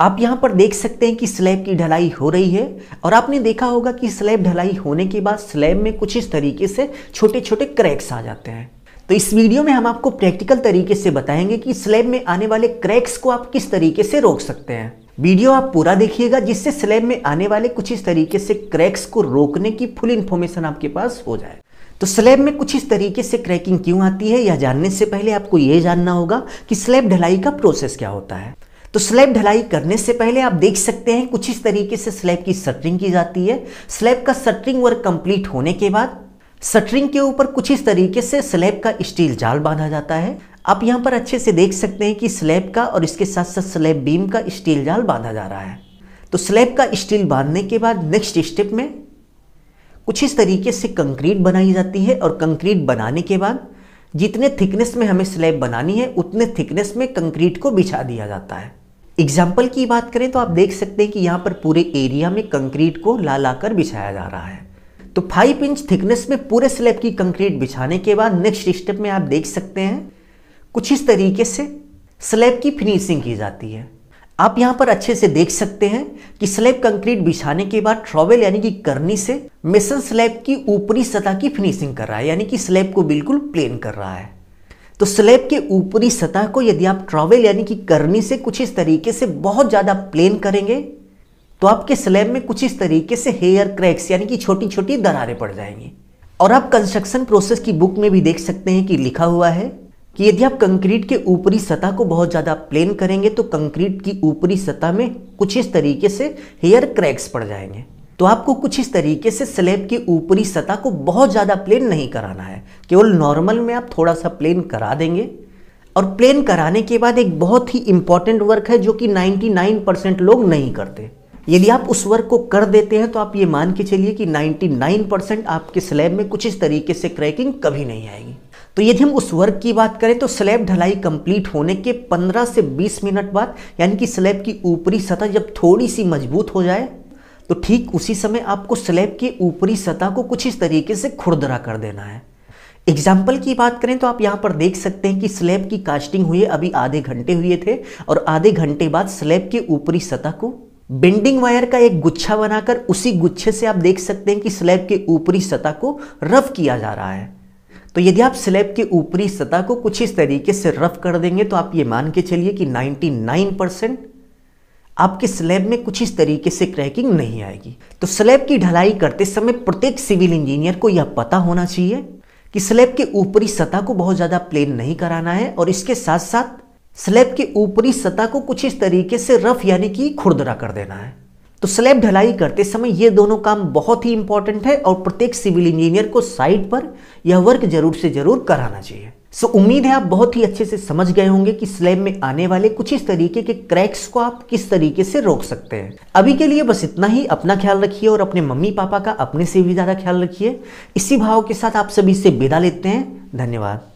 आप यहाँ पर देख सकते हैं कि स्लैब की ढलाई हो रही है और आपने देखा होगा कि स्लैब ढलाई होने के बाद स्लैब में कुछ इस तरीके से छोटे छोटे क्रैक्स आ जाते हैं। तो इस वीडियो में हम आपको प्रैक्टिकल तरीके से बताएंगे कि स्लैब में आने वाले क्रैक्स को आप किस तरीके से रोक सकते हैं। वीडियो आप पूरा देखिएगा जिससे स्लैब में आने वाले कुछ इस तरीके से क्रैक्स को रोकने की फुल इन्फॉर्मेशन आपके पास हो जाए। तो स्लैब में कुछ इस तरीके से क्रैकिंग क्यों आती है, यह जानने से पहले आपको ये जानना होगा कि स्लैब ढलाई का प्रोसेस क्या होता है। तो स्लैब ढलाई करने से पहले आप देख सकते हैं कुछ इस तरीके से स्लैब की शटरिंग की जाती है। स्लैब का शटरिंग वर्क कंप्लीट होने के बाद शटरिंग के ऊपर कुछ इस तरीके से स्लैब का स्टील जाल बांधा जाता है। आप यहाँ पर अच्छे से देख सकते हैं कि स्लैब का और इसके साथ साथ स्लैब बीम का स्टील जाल बांधा जा रहा है। तो स्लैब का स्टील बांधने के बाद नेक्स्ट स्टेप में कुछ इस तरीके से कंक्रीट बनाई जाती है और कंक्रीट बनाने के बाद जितने थिकनेस में हमें स्लैब बनानी है उतने थिकनेस में कंक्रीट को बिछा दिया जाता है। एग्जाम्पल की बात करें तो आप देख सकते हैं कि यहाँ पर पूरे एरिया में कंक्रीट को ला ला कर बिछाया जा रहा है। तो 5 इंच थिकनेस में पूरे स्लैब की कंक्रीट बिछाने के बाद नेक्स्ट स्टेप में आप देख सकते हैं कुछ इस तरीके से स्लैब की फिनिशिंग की जाती है। आप यहाँ पर अच्छे से देख सकते हैं कि स्लैब कंक्रीट बिछाने के बाद ट्रॉवेल यानी कि करनी से मेसन स्लैब की ऊपरी सतह की फिनिशिंग कर रहा है, यानी कि स्लैब को बिल्कुल प्लेन कर रहा है। तो स्लैब के ऊपरी सतह को यदि आप ट्रॉवेल यानी कि करनी से कुछ इस तरीके से बहुत ज़्यादा प्लेन करेंगे तो आपके स्लैब में कुछ इस तरीके से हेयर क्रैक्स यानी कि छोटी छोटी दरारें पड़ जाएंगी। और आप कंस्ट्रक्शन प्रोसेस की बुक में भी देख सकते हैं कि लिखा हुआ है कि यदि आप कंक्रीट के ऊपरी सतह को बहुत ज़्यादा प्लेन करेंगे तो कंक्रीट की ऊपरी सतह में कुछ इस तरीके से हेयर क्रैक्स पड़ जाएंगे। तो आपको कुछ इस तरीके से स्लैब की ऊपरी सतह को बहुत ज़्यादा प्लेन नहीं कराना है, केवल नॉर्मल में आप थोड़ा सा प्लेन करा देंगे। और प्लेन कराने के बाद एक बहुत ही इम्पॉर्टेंट वर्क है जो कि 99% लोग नहीं करते। यदि आप उस वर्क को कर देते हैं तो आप ये मान के चलिए कि 99% आपके स्लैब में कुछ इस तरीके से क्रैकिंग कभी नहीं आएगी। तो यदि हम उस वर्क की बात करें तो स्लैब ढलाई कंप्लीट होने के 15 से 20 मिनट बाद यानी कि स्लैब की ऊपरी सतह जब थोड़ी सी मजबूत हो जाए तो ठीक उसी समय आपको स्लैब के ऊपरी सतह को कुछ इस तरीके से खुरदरा कर देना है। एग्जाम्पल की बात करें तो आप यहाँ पर देख सकते हैं कि स्लैब की कास्टिंग हुए अभी आधे घंटे हुए थे और आधे घंटे बाद स्लैब के ऊपरी सतह को बेंडिंग वायर का एक गुच्छा बनाकर उसी गुच्छे से आप देख सकते हैं कि स्लैब के ऊपरी सतह को रफ किया जा रहा है। तो यदि आप स्लैब के ऊपरी सतह को कुछ इस तरीके से रफ कर देंगे तो आप ये मान के चलिए कि 99% आपके स्लैब में कुछ इस तरीके से क्रैकिंग नहीं आएगी। तो स्लैब की ढलाई करते समय प्रत्येक सिविल इंजीनियर को यह पता होना चाहिए कि स्लैब के ऊपरी सतह को बहुत ज़्यादा प्लेन नहीं कराना है और इसके साथ साथ स्लैब के ऊपरी सतह को कुछ इस तरीके से रफ यानी कि खुरदरा कर देना है। तो स्लैब ढलाई करते समय ये दोनों काम बहुत ही इंपॉर्टेंट है और प्रत्येक सिविल इंजीनियर को साइट पर यह वर्क जरूर से जरूर कराना चाहिए। सो उम्मीद है आप बहुत ही अच्छे से समझ गए होंगे कि स्लैब में आने वाले कुछ इस तरीके के क्रैक्स को आप किस तरीके से रोक सकते हैं। अभी के लिए बस इतना ही। अपना ख्याल रखिए और अपने मम्मी पापा का अपने से भी ज़्यादा ख्याल रखिए। इसी भाव के साथ आप सभी से विदा लेते हैं। धन्यवाद।